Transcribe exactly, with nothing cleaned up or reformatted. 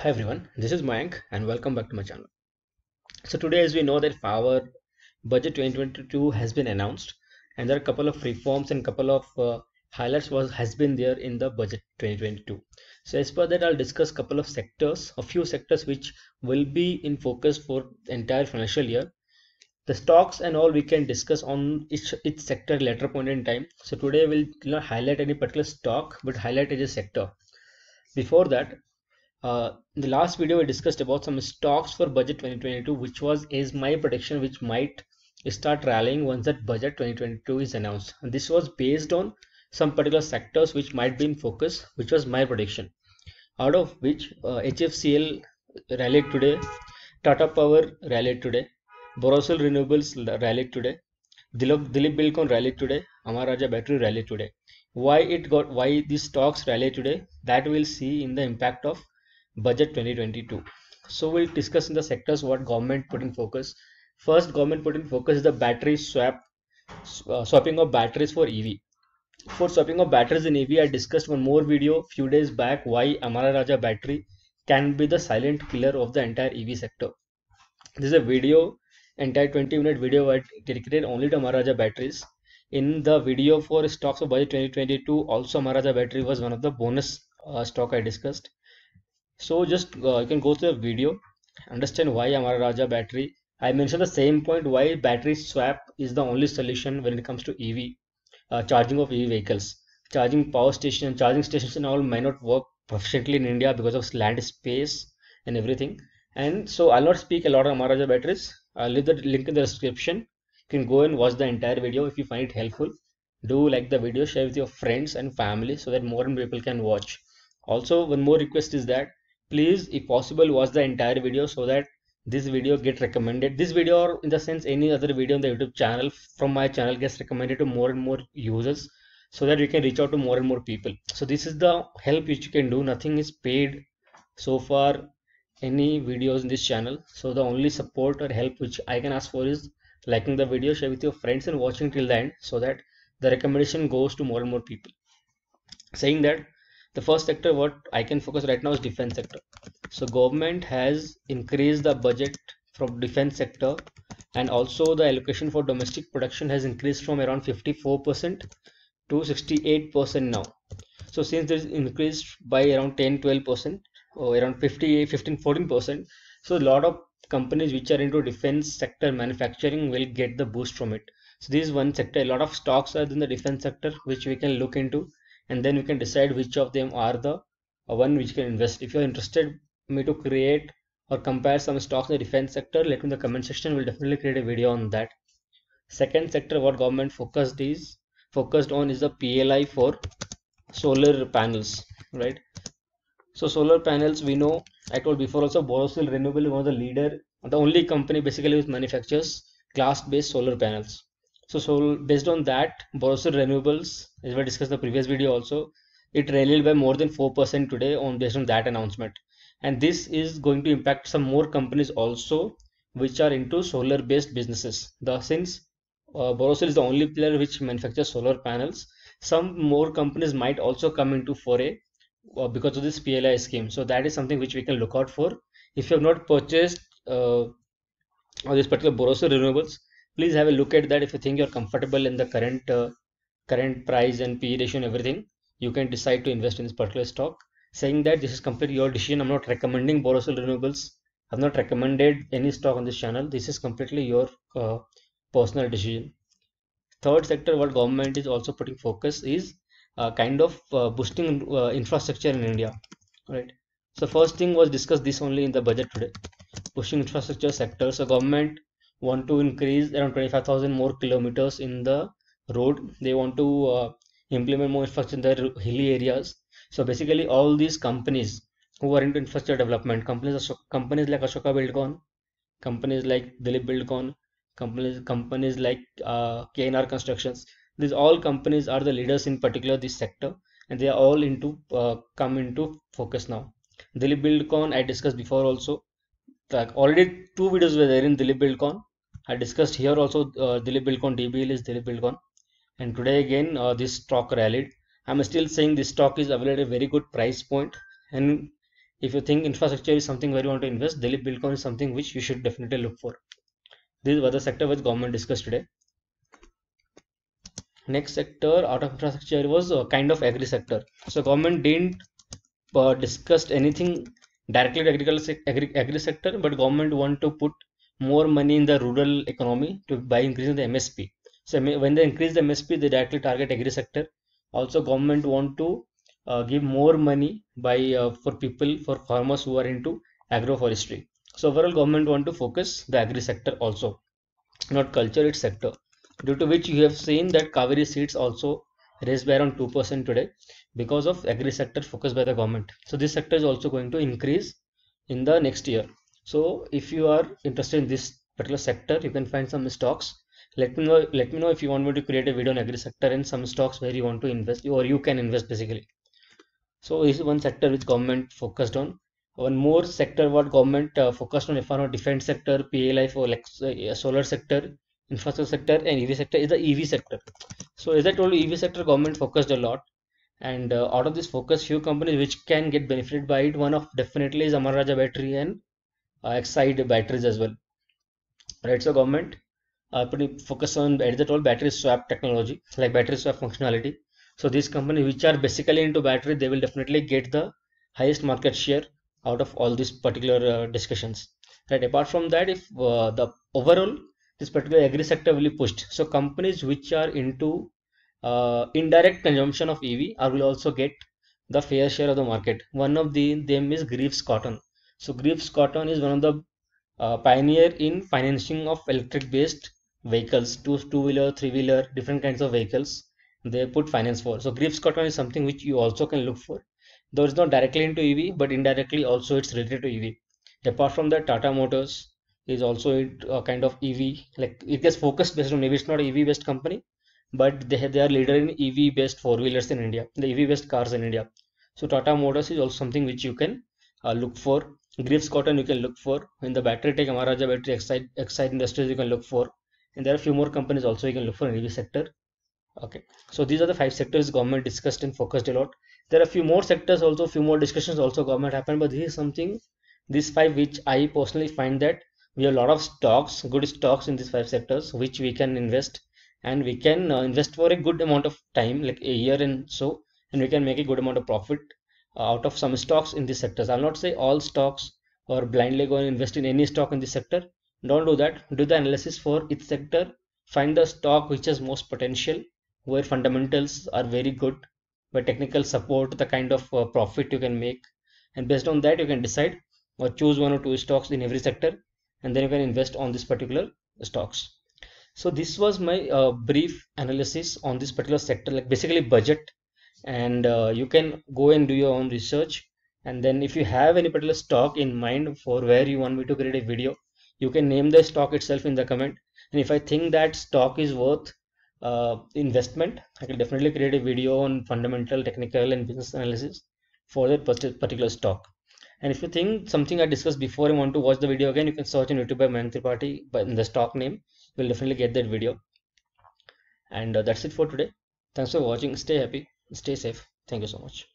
Hi everyone, this is Mayank and welcome back to my channel. So today, as we know that our budget twenty twenty-two has been announced and there are a couple of reforms and couple of uh, highlights was has been there in the budget twenty twenty-two. So as per that, I'll discuss couple of sectors, a few sectors which will be in focus for the entire financial year. The stocks and all we can discuss on each, each sector later point in time. So today we'll not highlight any particular stock but highlight as a sector. Before that, Uh, in the last video we discussed about some stocks for budget twenty twenty-two, which was is my prediction which might start rallying once that budget twenty twenty-two is announced, and this was based on some particular sectors which might be in focus, which was my prediction, out of which uh, H F C L rallied today, Tata Power rallied today, Borosil Renewables rallied today, Dilip, Dilip Buildcon rallied today, Amara Raja Battery rallied today. Why it got why these stocks rallied today, that we'll see in the impact of budget twenty twenty-two. So we'll discuss in the sectors what government put in focus. First, government put in focus is the battery swap uh, swapping of batteries for E V. For swapping of batteries in E V, I discussed one more video few days back why Amara Raja Battery can be the silent killer of the entire E V sector. This is a video, entire twenty minute video I dedicated only to Amara Raja batteries. In the video for stocks of budget twenty twenty-two, also Amara Raja Battery was one of the bonus uh, stock I discussed. So just uh, you can go through the video, understand why Amara Raja Battery. I mentioned the same point why battery swap is the only solution when it comes to E V, uh, charging of E V vehicles. Charging power station, charging stations and all may not work proficiently in India because of land space and everything. And so I'll not speak a lot on Amara Raja batteries. I'll leave the link in the description. You can go and watch the entire video if you find it helpful. Do like the video, share with your friends and family so that more and more people can watch. Also, one more request is that please, if possible, watch the entire video so that this video gets recommended. This video, or in the sense any other video on the YouTube channel from my channel, gets recommended to more and more users so that you can reach out to more and more people. So this is the help which you can do. Nothing is paid so far, any videos in this channel. So the only support or help which I can ask for is liking the video, share with your friends and watching till the end so that the recommendation goes to more and more people. Saying that, the first sector what I can focus right now is defense sector. So government has increased the budget from defense sector, and also the allocation for domestic production has increased from around fifty-four percent to sixty-eight percent now. So since this increased by around ten to twelve percent or around fifty, fifteen, fourteen percent, so a lot of companies which are into defense sector manufacturing will get the boost from it. So this is one sector. A lot of stocks are in the defense sector which we can look into. And then we can decide which of them are the one which can invest. If you are interested me to create or compare some stocks in the defense sector, let me in the comment section. We'll definitely create a video on that. Second sector what government focused is focused on is the P L I for solar panels, right? So solar panels, we know, I told before also, Borosil Renewable is one of the leader, the only company basically which manufactures glass-based solar panels. So, so based on that, Borosil Renewables, as we discussed in the previous video also, it rallied by more than four percent today on based on that announcement. And this is going to impact some more companies also which are into solar based businesses. The, since uh, Borosil is the only player which manufactures solar panels, some more companies might also come into foray uh, because of this P L I scheme. So that is something which we can look out for. If you have not purchased uh, this particular Borosil Renewables, please have a look at that. If you think you're comfortable in the current uh, current price and P E ratio and everything, you can decide to invest in this particular stock. Saying that, this is completely your decision. I'm not recommending Borosil Renewables. I've not recommended any stock on this channel. This is completely your uh, personal decision. Third sector what government is also putting focus is uh, kind of uh, boosting uh, infrastructure in India, right? So first thing was discussed this only in the budget today, pushing infrastructure sector. So government want to increase around twenty-five thousand more kilometers in the road. They want to uh, implement more infrastructure in the hilly areas. So basically, all these companies who are into infrastructure development, companies companies like Ashoka Buildcon, companies like Dilip Buildcon, companies companies like uh, K N R Constructions. These all companies are the leaders in particular this sector, and they are all into uh, come into focus now. Dilip Buildcon I discussed before also. Like already two videos were there in Dilip Buildcon. I discussed here also uh, Dilip Buildcon, D B L is Dilip Buildcon, and today again uh, this stock rallied. I'm still saying this stock is available at a very good price point, and If you think infrastructure is something where you want to invest, Dilip Buildcon is something which you should definitely look for. These were the sector which government discussed today. Next sector out of infrastructure was a kind of agri sector. So government didn't uh, discuss anything directly to agriculture agri, agri sector, but government want to put more money in the rural economy to by increasing the M S P. So when they increase the M S P, they directly target agri sector. Also, government want to uh, give more money by uh, for people for farmers who are into agroforestry. So overall, government want to focus the agri sector also, not culture, it's sector. Due to which you have seen that Kaveri seeds also raised by around two percent today because of agri sector focus by the government. So this sector is also going to increase in the next year. So if you are interested in this particular sector, you can find some stocks. Let me know, let me know if you want me to create a video on agri sector and some stocks where you want to invest or you can invest basically. So this is one sector which government focused on. One more sector what government uh, focused on, if I know, defense sector, P L I for like, uh, solar sector, infrastructure sector and E V sector is the E V sector. So as I told you, E V sector government focused a lot, and uh, out of this focus, few companies which can get benefited by it. One of definitely is Amara Raja Battery and uh, Exide batteries as well. Right, so government are uh, pretty focused on, as I told, battery swap technology, like battery swap functionality. So these companies which are basically into battery, they will definitely get the highest market share out of all these particular uh, discussions. Right, apart from that, if uh, the overall this particular agri sector will be pushed. So companies which are into uh, indirect consumption of E V are will also get the fair share of the market. One of the them is Greaves Cotton. So Greaves Cotton is one of the uh, pioneer in financing of electric based vehicles, two two wheeler, three wheeler, different kinds of vehicles. They put finance for. So Greaves Cotton is something which you also can look for. Though it's not directly into E V, but indirectly also it's related to E V. Apart from that, Tata Motors is also a kind of E V, like it gets focused based on E V. It's not an E V based company, but they have, they are leader in E V based four wheelers in India, the E V based cars in India. So Tata Motors is also something which you can uh, look for. Greaves Cotton you can look for. In the battery tech, Amara Raja Battery, Exide, Exide Industries you can look for, and there are a few more companies also you can look for in E V sector. Okay, so these are the five sectors government discussed and focused a lot. There are a few more sectors also, few more discussions also government happened, but this is something, these five which I personally find that we have a lot of stocks, good stocks in these five sectors which we can invest, and we can uh, invest for a good amount of time, like a year and so, and we can make a good amount of profit uh, out of some stocks in these sectors. I'll not say all stocks or blindly go and invest in any stock in this sector. Don't do that. Do the analysis for each sector. Find the stock which has most potential, where fundamentals are very good, where technical support, the kind of uh, profit you can make, and based on that you can decide or choose one or two stocks in every sector, and then you can invest on this particular stocks. So this was my uh, brief analysis on this particular sector, like basically budget, and uh, you can go and do your own research, and then if you have any particular stock in mind for where you want me to create a video, you can name the stock itself in the comment, and if I think that stock is worth uh, investment, I can definitely create a video on fundamental, technical and business analysis for that particular stock. And if you think something I discussed before and want to watch the video again, you can search on YouTube by Mayank Tripathi, but in the stock name, you will definitely get that video. And uh, that's it for today. Thanks for watching. Stay happy. Stay safe. Thank you so much.